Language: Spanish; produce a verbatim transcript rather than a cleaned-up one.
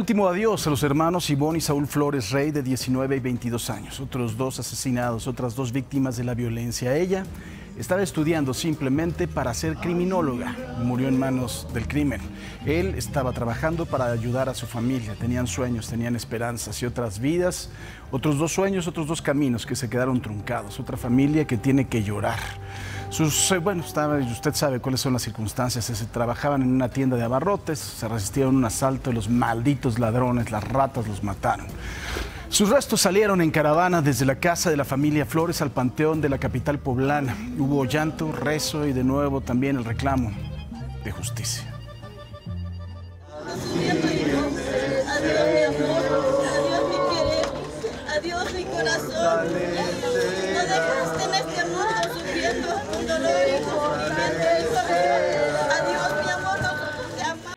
Último adiós a los hermanos Ibón y Saúl Flores Rey, de diecinueve y veintidós años. Otros dos asesinados, otras dos víctimas de la violencia. Ella estaba estudiando simplemente para ser criminóloga y murió en manos del crimen. Él estaba trabajando para ayudar a su familia. Tenían sueños, tenían esperanzas y otras vidas. Otros dos sueños, otros dos caminos que se quedaron truncados. Otra familia que tiene que llorar. Sus, bueno, usted sabe cuáles son las circunstancias. Se trabajaban en una tienda de abarrotes, se resistieron a un asalto y los malditos ladrones, las ratas, los mataron. Sus restos salieron en caravana desde la casa de la familia Flores al panteón de la capital poblana. Hubo llanto, rezo y de nuevo también el reclamo de justicia. Adiós mi corazón, me dejaste en este mundo sufriendo un dolor y sufrimiento. Adiós mi amor, nosotros te amamos.